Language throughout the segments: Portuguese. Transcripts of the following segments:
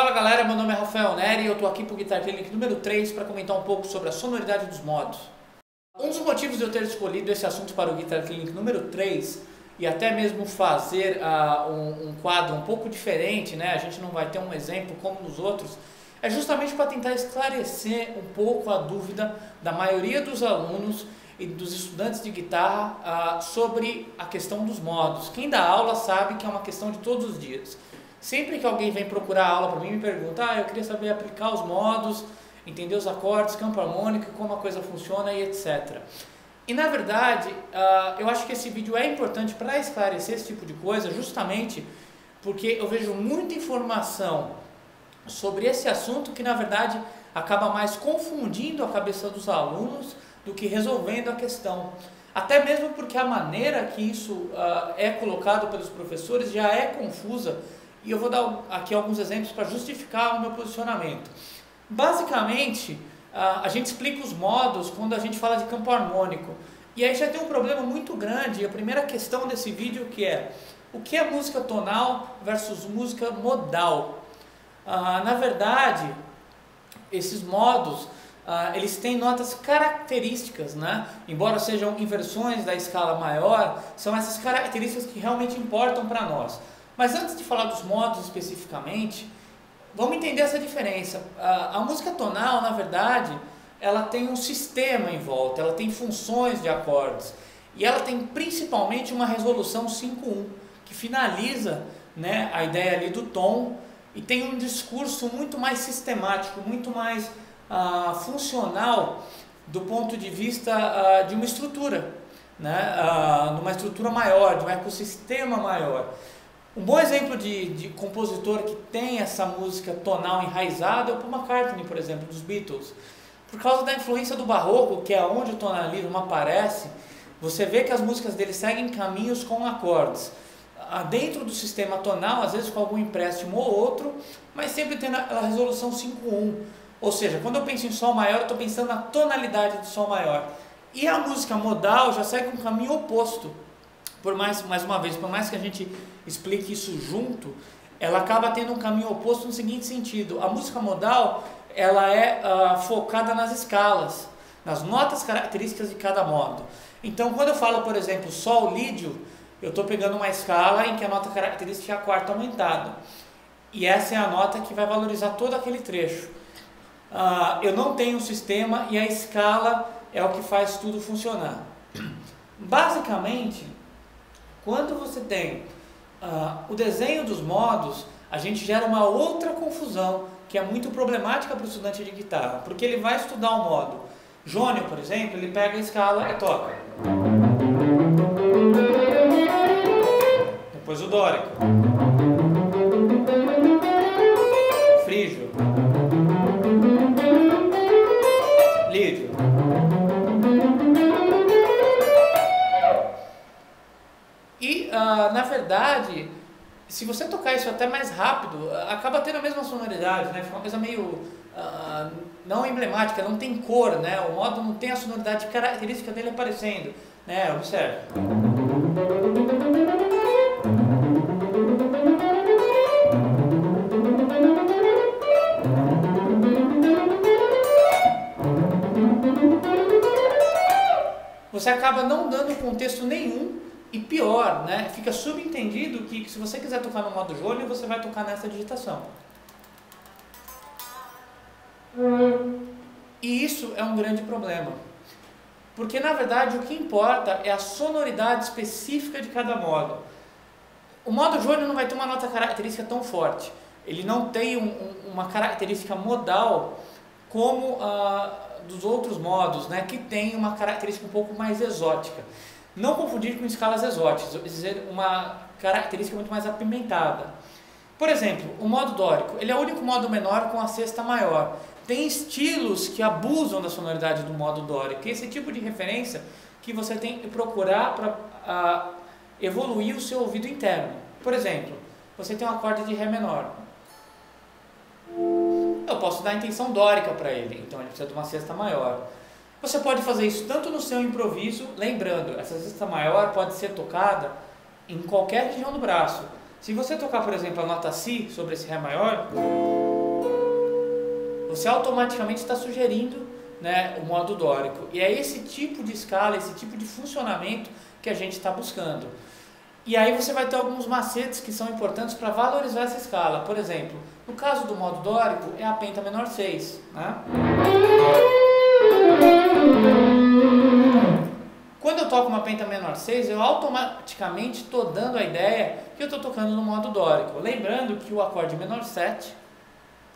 Fala galera, meu nome é Rafael Neri e eu tô aqui pro Guitar Clinic número 3 para comentar um pouco sobre a sonoridade dos modos. Um dos motivos de eu ter escolhido esse assunto para o Guitar Clinic número 3 e até mesmo fazer um quadro um pouco diferente, né? A gente não vai ter um exemplo como nos outros, é justamente para tentar esclarecer um pouco a dúvida da maioria dos alunos e dos estudantes de guitarra sobre a questão dos modos. Quem dá aula sabe que é uma questão de todos os dias. Sempre que alguém vem procurar aula para mim e me pergunta, eu queria saber aplicar os modos, entender os acordes, campo harmônico, como a coisa funciona e etc. E na verdade, eu acho que esse vídeo é importante para esclarecer esse tipo de coisa, justamente porque eu vejo muita informação sobre esse assunto que na verdade acaba mais confundindo a cabeça dos alunos do que resolvendo a questão. Até mesmo porque a maneira que isso é colocado pelos professores já é confusa. E eu vou dar aqui alguns exemplos para justificar o meu posicionamento. Basicamente, a gente explica os modos quando a gente fala de campo harmônico. E aí já tem um problema muito grande. A primeira questão desse vídeo que é: o que é música tonal versus música modal? Na verdade, esses modos, eles têm notas características, né? Embora sejam inversões da escala maior, são essas características que realmente importam para nós. Mas antes de falar dos modos especificamente, vamos entender essa diferença. A música tonal, na verdade, ela tem um sistema em volta, ela tem funções de acordes. E ela tem principalmente uma resolução 5-1, que finaliza, né, a ideia ali do tom, e tem um discurso muito mais sistemático, muito mais funcional do ponto de vista de uma estrutura, né? Numa estrutura maior, de um ecossistema maior. Um bom exemplo de compositor que tem essa música tonal enraizada é o Paul McCartney, por exemplo, dos Beatles. Por causa da influência do barroco, que é onde o tonalismo aparece, você vê que as músicas dele seguem caminhos com acordes. Dentro do sistema tonal, às vezes com algum empréstimo ou outro, mas sempre tem a resolução 5-1. Ou seja, quando eu penso em sol maior, eu estou pensando na tonalidade de sol maior. E a música modal já segue um caminho oposto. Por mais que a gente explique isso junto, ela acaba tendo um caminho oposto no seguinte sentido: a música modal, ela é focada nas escalas, nas notas características de cada modo. Então, quando eu falo, por exemplo, sol lídio, eu estou pegando uma escala em que a nota característica é a quarta aumentada. E essa é a nota que vai valorizar todo aquele trecho. Eu não tenho um sistema e a escala é o que faz tudo funcionar. Basicamente, quando você tem o desenho dos modos, a gente gera uma outra confusão que é muito problemática para o estudante de guitarra, porque ele vai estudar um modo. Jônio, por exemplo, ele pega a escala e toca. Depois o dórico. Frígio. Lídio. E, na verdade, se você tocar isso até mais rápido, acaba tendo a mesma sonoridade, né? Fica uma coisa meio não emblemática, não tem cor, né? O modo não tem a sonoridade característica dele aparecendo, né? Observe. Você acaba não dando contexto nenhum. E pior, né? Fica subentendido que se você quiser tocar no modo Jônio, você vai tocar nessa digitação. E isso é um grande problema. Porque, na verdade, o que importa é a sonoridade específica de cada modo. O modo Jônio não vai ter uma nota característica tão forte. Ele não tem uma característica modal como a dos outros modos, né? Que tem uma característica um pouco mais exótica. Não confundir com escalas exóticas, dizer, uma característica muito mais apimentada. Por exemplo, o modo dórico, ele é o único modo menor com a sexta maior. Tem estilos que abusam da sonoridade do modo dórico. Esse tipo de referência que você tem que procurar para evoluir o seu ouvido interno. Por exemplo, você tem um acorde de Ré menor. Eu posso dar a intenção dórica para ele, então ele precisa de uma sexta maior. Você pode fazer isso tanto no seu improviso, lembrando, essa sexta maior pode ser tocada em qualquer região do braço. Se você tocar, por exemplo, a nota Si sobre esse Ré maior, você automaticamente está sugerindo, né, o modo dórico. E é esse tipo de escala, esse tipo de funcionamento que a gente está buscando. E aí você vai ter alguns macetes que são importantes para valorizar essa escala. Por exemplo, no caso do modo dórico, é a penta menor 6. Né? Quando eu toco uma penta menor 6, eu automaticamente estou dando a ideia que eu estou tocando no modo dórico. Lembrando que o acorde menor 7,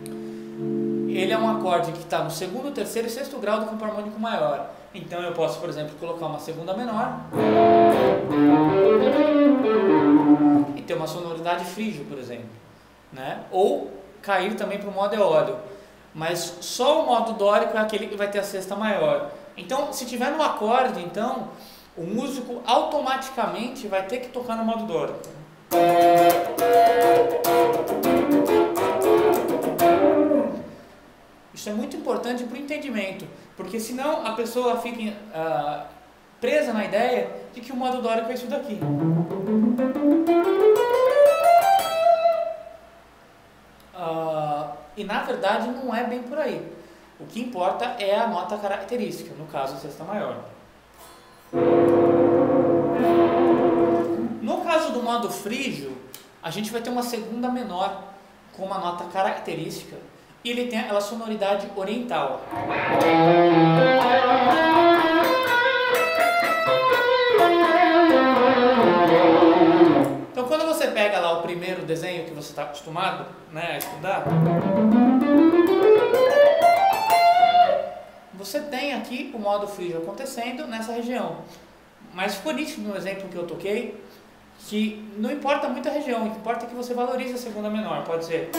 ele é um acorde que está no segundo, terceiro e sexto grau do campo harmônico maior. Então eu posso, por exemplo, colocar uma segunda menor e ter uma sonoridade frígio, por exemplo, né? Ou cair também para o modo eólico. Mas só o modo dórico é aquele que vai ter a sexta maior. Então, se tiver no acorde, então, o músico automaticamente vai ter que tocar no modo dórico. Isso é muito importante para o entendimento, porque senão a pessoa fica presa na ideia de que o modo dórico é isso daqui. E na verdade não é bem por aí. O que importa é a nota característica, no caso a sexta maior. No caso do modo frígio, a gente vai ter uma segunda menor com uma nota característica. E ele tem aquela sonoridade oriental. Então quando você pega lá o primeiro desenho que você está acostumado, né, a estudar, você tem aqui o modo frígio acontecendo nessa região. Mas ficou nítido no exemplo que eu toquei que não importa muito a região, o que importa é que você valorize a segunda menor. Pode ser...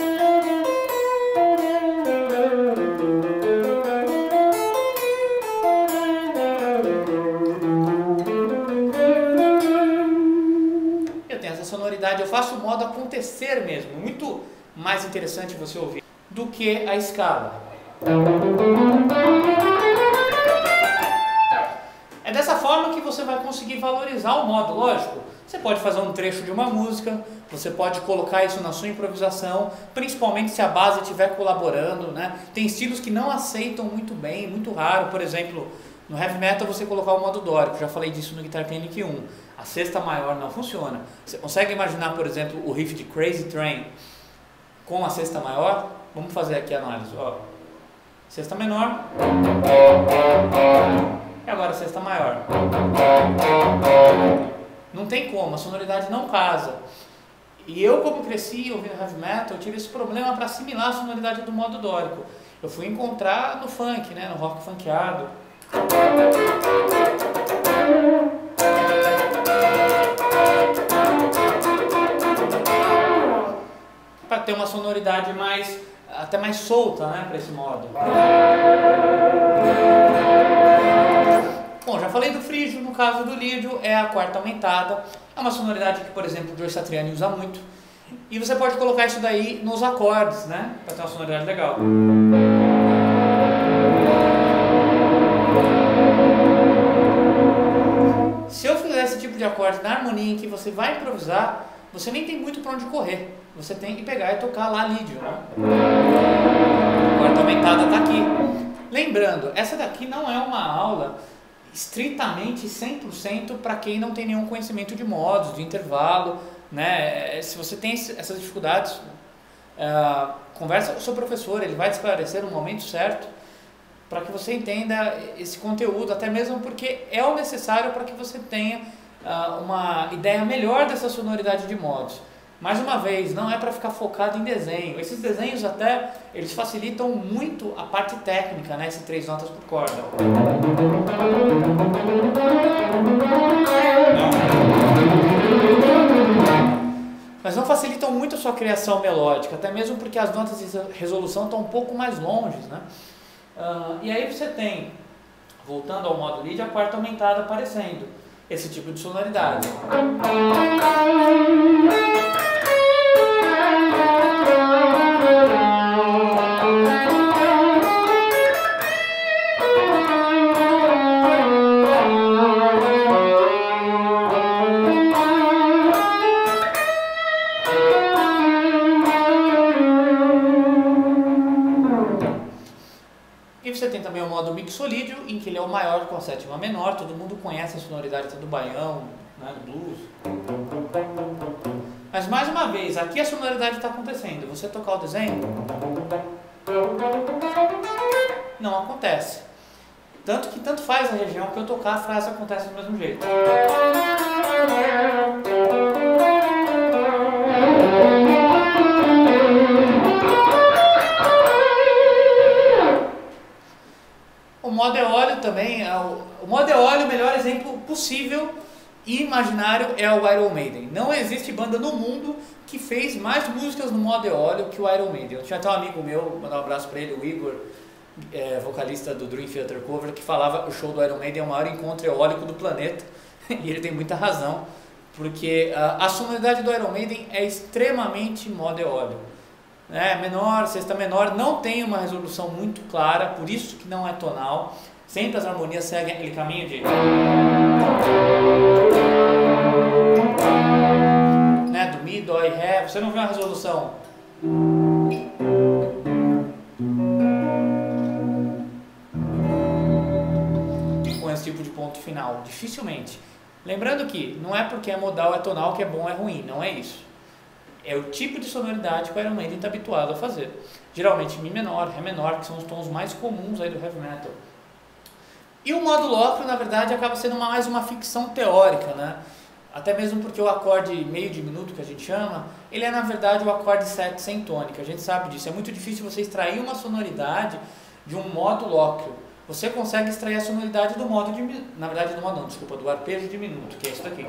Eu tenho essa sonoridade, eu faço o modo acontecer mesmo, muito mais interessante você ouvir do que a escala. É dessa forma que você vai conseguir valorizar o modo, lógico. Você pode fazer um trecho de uma música, você pode colocar isso na sua improvisação, principalmente se a base estiver colaborando, né? Tem estilos que não aceitam muito bem, muito raro, por exemplo, no heavy metal você colocar o modo dórico, já falei disso no Guitar Clinic 1, a sexta maior não funciona. Você consegue imaginar, por exemplo, o riff de Crazy Train com a sexta maior? Vamos fazer aqui a análise, ó. Sexta menor, e agora a sexta maior. Não tem como, a sonoridade não casa. E eu, como cresci ouvindo heavy metal, eu tive esse problema para assimilar a sonoridade do modo dórico. Eu fui encontrar no funk, né, no rock funkeado. Para ter uma sonoridade mais, até mais solta, né, para esse modo. Bom, já falei do frígio, no caso do lídio é a quarta aumentada. É uma sonoridade que, por exemplo, o Joe Satriani usa muito. E você pode colocar isso daí nos acordes, né? Para ter uma sonoridade legal. Se eu fizer esse tipo de acorde na harmonia em que você vai improvisar, você nem tem muito para onde correr. Você tem que pegar e tocar lá lídio, né? A quarta aumentada está aqui. Lembrando, essa daqui não é uma aula estritamente 100% para quem não tem nenhum conhecimento de modos, de intervalo, né? Se você tem essas dificuldades, conversa com o seu professor, ele vai te esclarecer no momento certo para que você entenda esse conteúdo, até mesmo porque é o necessário para que você tenha uma ideia melhor dessa sonoridade de modos. Mais uma vez, não é para ficar focado em desenho. Esses desenhos até, eles facilitam muito a parte técnica, né? Essas três notas por corda. Mas não facilitam muito a sua criação melódica, até mesmo porque as notas de resolução estão um pouco mais longe, né? E aí você tem, voltando ao modo lead, a quarta aumentada aparecendo. Esse tipo de sonoridade. também o modo mixolídio, em que ele é o maior com a sétima menor. Todo mundo conhece a sonoridade do baião, né, do blues. Mas mais uma vez, aqui a sonoridade está acontecendo. Você tocar o desenho, não acontece. Tanto que tanto faz a região que eu tocar, a frase acontece do mesmo jeito. O modo eólio também, o modo eólio, o melhor exemplo possível e imaginário é o Iron Maiden. Não existe banda no mundo que fez mais músicas no modo eólio que o Iron Maiden. Eu tinha até um amigo meu, mandar um abraço para ele, o Igor, vocalista do Dream Theater Cover, que falava que o show do Iron Maiden é o maior encontro eólico do planeta, e ele tem muita razão, porque a sonoridade do Iron Maiden é extremamente modo eólio, né? Menor, sexta menor, não tem uma resolução muito clara, por isso que não é tonal, sempre as harmonias seguem aquele caminho de, né, do Mi, Dó e Ré, você não vê uma resolução. Tipo de ponto final, dificilmente. Lembrando que não é porque é modal, é tonal, que é bom ou é ruim, não é isso. É o tipo de sonoridade que o Iron Maiden está habituado a fazer. Geralmente Mi menor, Ré menor, que são os tons mais comuns aí do heavy metal. E o modo lócrio, na verdade, acaba sendo mais uma ficção teórica, né? Até mesmo porque o acorde meio diminuto, que a gente chama, ele é na verdade o acorde 7 sem tônica, a gente sabe disso. É muito difícil você extrair uma sonoridade de um modo lócrio. Você consegue extrair a sonoridade do modo diminuto, na verdade do modo não, desculpa, do arpejo diminuto, que é isso daqui.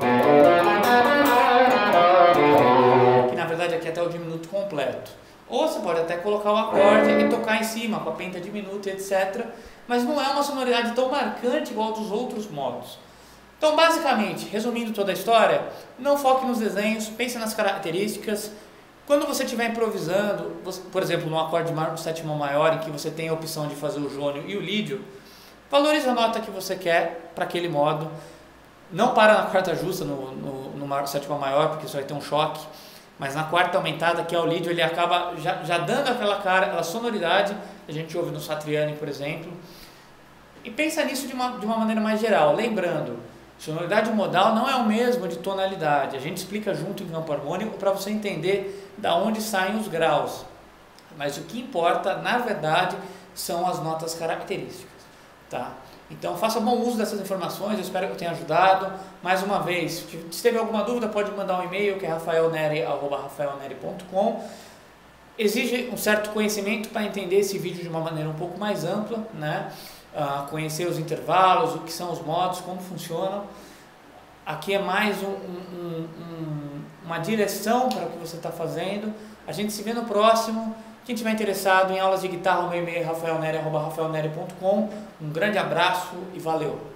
Que na verdade aqui é até o diminuto completo. Ou você pode até colocar o acorde e tocar em cima, com a penta diminuta, etc. Mas não é uma sonoridade tão marcante igual dos outros modos. Então basicamente, resumindo toda a história, não foque nos desenhos, pense nas características. Quando você estiver improvisando, por exemplo, num acorde de sétima maior, em que você tem a opção de fazer o jônio e o lídio, valorize a nota que você quer para aquele modo. Não para na quarta justa, no sétima maior, porque isso vai ter um choque. Mas na quarta aumentada, que é o lídio, ele acaba já dando aquela cara, aquela sonoridade que a gente ouve no Satriani, por exemplo. E pensa nisso de uma maneira mais geral. Lembrando, sonoridade modal não é o mesmo de tonalidade. A gente explica junto em campo harmônico para você entender da onde saem os graus, mas o que importa na verdade são as notas características, tá? Então faça bom uso dessas informações, eu espero que eu tenha ajudado. Mais uma vez, se teve alguma dúvida pode mandar um e-mail, que é rafaelneri@rafaelneri.com. Exige um certo conhecimento para entender esse vídeo de uma maneira um pouco mais ampla, né? Conhecer os intervalos, o que são os modos, como funcionam. Aqui é mais uma direção para o que você está fazendo. A gente se vê no próximo. Quem estiver interessado em aulas de guitarra, meu e-mail é rafaelneri@rafaelneri.com. Um grande abraço e valeu!